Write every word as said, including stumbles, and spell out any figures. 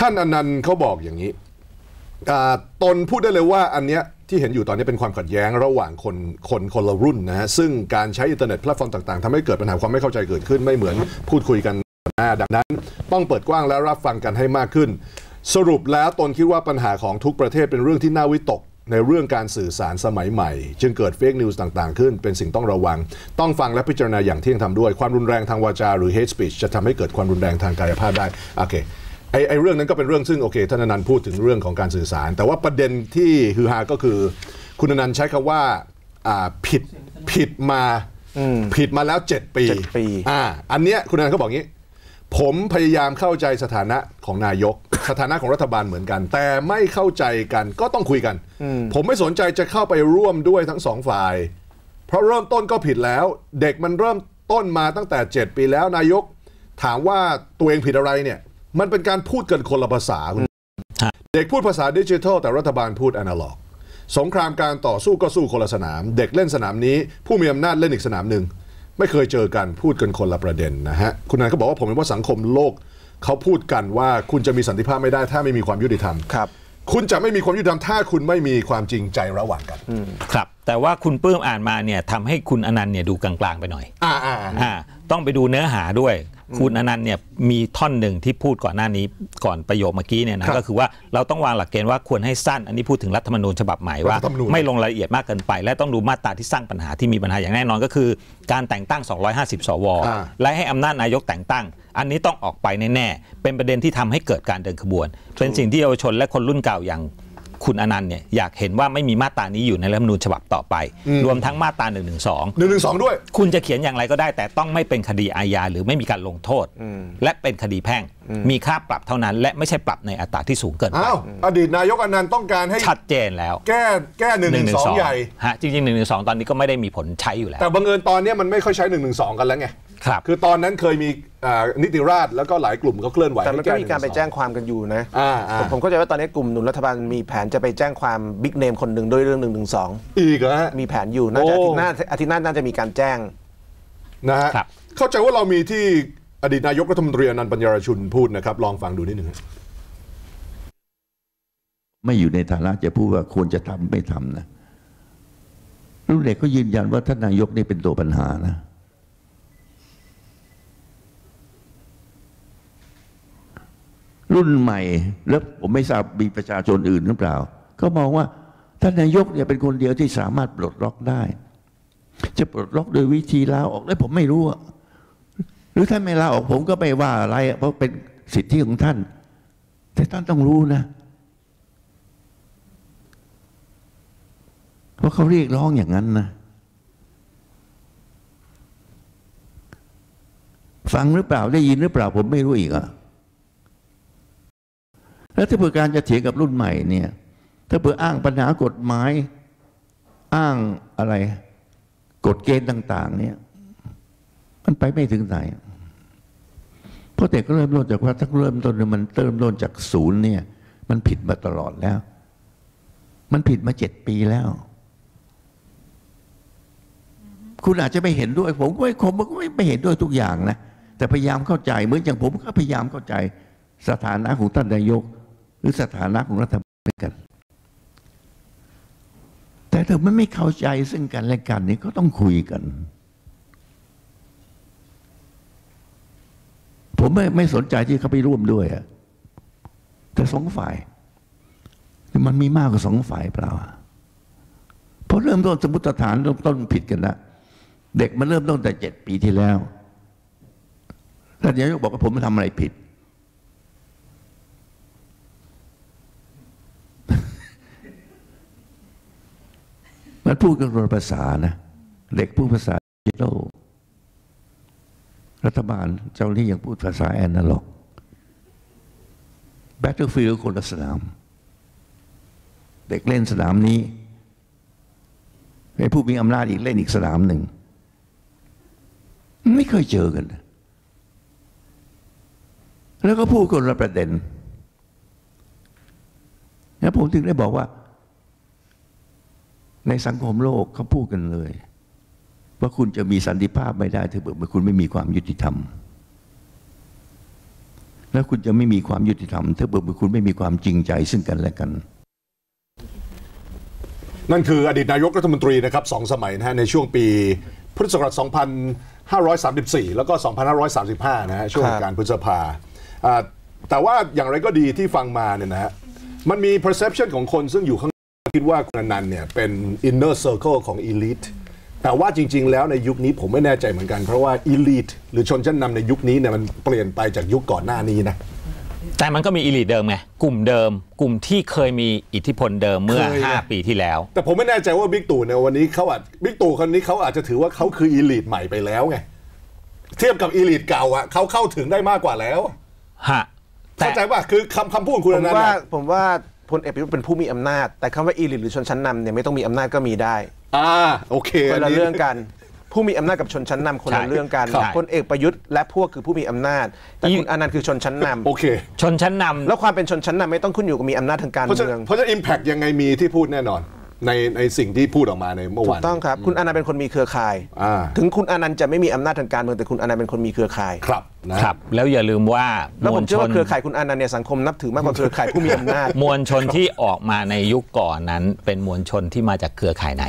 ท่านอนันต์เขาบอกอย่างนี้ตนพูดได้เลยว่าอันเนี้ยที่เห็นอยู่ตอนนี้เป็นความขัดแย้งระหว่างคนคนคนละรุ่นนะฮะซึ่งการใช้อินเทอร์เน็ตแพลตฟอร์มต่างๆทำให้เกิดปัญหาความไม่เข้าใจเกิดขึ้นไม่เหมือนพูดคุยกันหน้าดังนั้นต้องเปิดกว้างและรับฟังกันให้มากขึ้นสรุปแล้วตนคิดว่าปัญหาของทุกประเทศเป็นเรื่องที่น่าวิตกในเรื่องการสื่อสารสมัยใหม่จึงเกิดเฟกนิวส์ต่างๆขึ้นเป็นสิ่งต้องระวังต้องฟังและพิจารณาอย่างเที่ยงธรรมด้วยความรุนแรงทางวาจาหรือ hate speech จะทำให้เกิดความรุนแรงทางกายภาพได้โอเคไอ้ไอเรื่องนั้นก็เป็นเรื่องซึ่งโอเคท่านอนันต์พูดถึงเรื่องของการสื่อสารแต่ว่าประเด็นที่ฮือฮาก็คือคุณอนันต์ใช้คำว่าผิดผิดมาผิดมาแล้วเจ็ดปีอ่าอันเนี้ยคุณอนันต์เขาบอกงี้ผมพยายามเข้าใจสถานะของนายกสถานะของรัฐบาลเหมือนกันแต่ไม่เข้าใจกันก็ต้องคุยกันผมไม่สนใจจะเข้าไปร่วมด้วยทั้งสองฝ่ายเพราะเริ่มต้นก็ผิดแล้วเด็กมันเริ่มต้นมาตั้งแต่เจ็ดปีแล้วนายกถามว่าตัวเองผิดอะไรเนี่ยมันเป็นการพูดกันคนละภาษาเด็กพูดภาษาดิจิทัลแต่รัฐบาลพูดอนาล็อกสงครามการต่อสู้ก็สู้คนละสนามเด็กเล่นสนามนี้ผู้มีอำนาจเล่นอีกสนามหนึ่งไม่เคยเจอกันพูดกันคนละประเด็นนะฮะคุณนายก็บอกว่าผมเห็นว่าสังคมโลกเขาพูดกันว่าคุณจะมีสันติภาพไม่ได้ถ้าไม่มีความยุติธรรมครับคุณจะไม่มีความยุติธรรมถ้าคุณไม่มีความจริงใจระหว่างกันครับแต่ว่าคุณปลื้มอ่านมาเนี่ยทำให้คุณอนันต์เนี่ยดูกลางๆไปหน่อยอ่าอ่าอ่าต้องไปดูเนื้อหาด้วยคุณอนันต์เนี่ยมีท่อนหนึ่งที่พูดก่อนหน้านี้ก่อนประโยคเมื่อกี้เนี่ยนะก็คือว่าเราต้องวางหลักเกณฑ์ว่าควรให้สั้นอันนี้พูดถึงรัฐธรรมนูญฉบับใหม่ว่าไม่ลงรายละเอียดมากเกินไปและต้องดูมาตราที่สร้างปัญหาที่มีปัญหาอย่างแน่นอนก็คือการแต่งตั้งสองร้อยห้าสิบสวและให้อำนาจนายกแต่งตั้งอันนี้ต้องออกไปแน่ๆเป็นประเด็นที่ทำให้เกิดการเดินขบวนเป็นสิ่งที่เยาวชนและคนรุ่นเก่าอย่างคุณอนันต์เนี่ยอยากเห็นว่าไม่มีมาตรานี้อยู่ในรัฐธรรมนูญฉบับต่อไปรวมทั้งมาตราหนึ่งหนึ่งสอง หนึ่งหนึ่งสองด้วยคุณจะเขียนอย่างไรก็ได้แต่ต้องไม่เป็นคดีอาญาหรือไม่มีการลงโทษและเป็นคดีแพ่งมีค่าปรับเท่านั้นและไม่ใช่ปรับในอัตราที่สูงเกินไปอดีตนายกอนันต์ต้องการให้ชัดเจนแล้วแก้แก้หนึ่งหนึ่งสองใหญ่ฮะจริงๆหนึ่งหนึ่งสองตอนนี้ก็ไม่ได้มีผลใช้อยู่แล้วแต่บังเอิญตอนนี้มันไม่ค่อยใช้หนึ่งหนึ่งสองกันแล้วไงครับคือตอนนั้นเคยมีนิติราษฎร์แล้วก็หลายกลุ่มก็เคลื่อนไหวแต่มันก็มีการไปแจ้งความกันอยู่นะผมเข้าใจว่าตอนนี้กลุ่มหนุนรัฐบาลมีแผนจะไปแจ้งความบิ๊กเนมคนหนึ่งด้วยเรื่องหนึ่งหนึ่งสองอีกฮะมีแผนอยู่น่าจะอาทิตย์หน้าอาทิตย์หน้าน่าจะมีการแจ้งนะฮะเข้าใจว่าเรามีที่อดีตนายกรัฐมนตรีอนันต์ปัญญารชุนพูดนะครับลองฟังดูนิดหนึ่งไม่อยู่ในฐานะจะพูดว่าควรจะทำไม่ทำนะรุ่นเด็กก็ยืนยันว่าท่านนายกนี่เป็นตัวปัญหานะรุ่นใหม่แล้วผมไม่ทราบมีประชาชนอื่นหรือเปล่าก็มองว่าท่านนายกเนี่ยเป็นคนเดียวที่สามารถปลดล็อกได้จะปลดล็อกโดยวิธีลาออกได้ผมไม่รู้หรือท่านไม่ลาออกผมก็ไม่ว่าอะไรเพราะเป็นสิทธิของท่านแต่ท่านต้องรู้นะเพราะเขาเรียกร้องอย่างนั้นนะฟังหรือเปล่าได้ยินหรือเปล่าผมไม่รู้อีกอ่ะแล้วถ้าเผื่อการจะเถียงกับรุ่นใหม่เนี่ยถ้าเผื่ออ้างปัญหากฎหมายอ้างอะไรกฎเกณฑ์ต่างๆเนี่ยมันไปไม่ถึงไหนเพราะแต่ก็เริ่มต้นจากว่าถ้าเริ่มต้นมันเริ่มต้นจากศูนย์เนี่ยมันผิดมาตลอดแล้วมันผิดมาเจ็ดปีแล้วคุณอาจจะไม่เห็นด้วยผมก็ไม่คมก็ไม่เห็นด้วยทุกอย่างนะแต่พยายามเข้าใจเหมือนอย่างผมก็พยายามเข้าใจสถานะของท่านนายกหรือสถานะของรัฐบาลด้วยกันแต่ถ้ามันไม่เข้าใจซึ่งกันและกันนี่ก็ต้องคุยกันผมไม่ไม่สนใจที่เขาไปร่วมด้วยอะแต่สองฝ่ายมันมีมากกว่าสองฝ่ายเปล่าเพราะเริ่มต้นสมมติฐานเริ่มต้นผิดกันละเด็กมันเริ่มต้นแต่เจ็ดปีที่แล้วท่านนายกบอกว่าผมไม่ทำอะไรผิดมันพูดกันคนละภาษานะเด็กพูดภาษาดิจิทัลรัฐบาลเจ้าหนี้ยังพูดภาษาแอนาล็อกแบทเทิลฟิลด์คนละสนามเด็กเล่นสนามนี้ไอ้ผู้มีอำนาจอีกเล่นอีกสนามหนึ่งไม่เคยเจอกันแล้วก็พูดคนละประเด็นแล้วผมถึงได้บอกว่าในสังคมโลกเขาพูดกันเลยว่าคุณจะมีสันติภาพไม่ได้ถ้าเกิดคุณไม่มีความยุติธรรม แล้วคุณจะไม่มีความยุติธรรมถ้าเกิดคุณไม่มีความจริงใจซึ่งกันและกันนั่นคืออดีตนายกรัฐมนตรีนะครับสองสมัยนะฮะในช่วงปีพุทธศักราชสองพันห้าร้อยสามสิบสี่แล้วก็สองพันห้าร้อยสามสิบห้านะฮะช่วงการพฤษภาแต่ว่าอย่างไรก็ดีที่ฟังมาเนี่ยนะฮะมันมี perception ของคนซึ่งอยู่ข้างคิดว่าคุณอนันต์เนี่ยเป็น inner circle ของ elite แต่ว่าจริงๆแล้วในยุคนี้ผมไม่แน่ใจเหมือนกันเพราะว่า elite หรือชนชั้นนำในยุคนี้เนี่ยมันเปลี่ยนไปจากยุคก่อนหน้านี้นะแต่มันก็มี elite เดิมไงกลุ่มเดิมกลุ่มที่เคยมีอิทธิพลเดิมเมื่อห้าปีที่แล้วแต่ผมไม่แน่ใจว่าบิ๊กตู่เนี่ยวันนี้เขาอาจบิ๊กตู่คนนี้เขาอาจจะถือว่าเขาคือ elite ใหม่ไปแล้วไงเทียบกับ elite เก่าอ่ะเขาเข้าถึงได้มากกว่าแล้วฮะเข้าใจป่ะคือคำคำพูดคุณอนันต์ผมว่าผมว่าพลเอกประยุทธ์เป็นผู้มีอำนาจแต่คำว่าอีลิทหรือชนชั้นนำเนี่ยไม่ต้องมีอำนาจก็มีได้อ่าโอเคคนละเรื่องกันผู้มีอำนาจกับชนชั้นนำคนละเรื่องกันพลเอกประยุทธ์และพวกคือผู้มีอำนาจแต่คุณอนันต์คือชนชั้นนำโอเคชนชั้นนำแล้วความเป็นชนชั้นนำไม่ต้องขึ้นอยู่กับมีอำนาจทางการเมืองเพราะฉะนั้น impact ยังไงมีที่พูดแน่นอนในในสิ่งที่พูดออกมาในเมื่อวานถูกต้องครับคุณอนันต์เป็นคนมีเครือข่ายถึงคุณอนันต์จะไม่มีอำนาจทางการเมืองแต่คุณอนันต์เป็นคนมีเครือข่ายครับนะครับแล้วอย่าลืมว่าแล้วผมเชื่อว่าเครือข่ายคุณอนันต์เนี่ยสังคมนับถือมากกว่าเครือข่ายผู้มีอำนาจมวลชนที่ออกมาในยุคก่อนนั้นเป็นมวลชนที่มาจากเครือข่ายไหน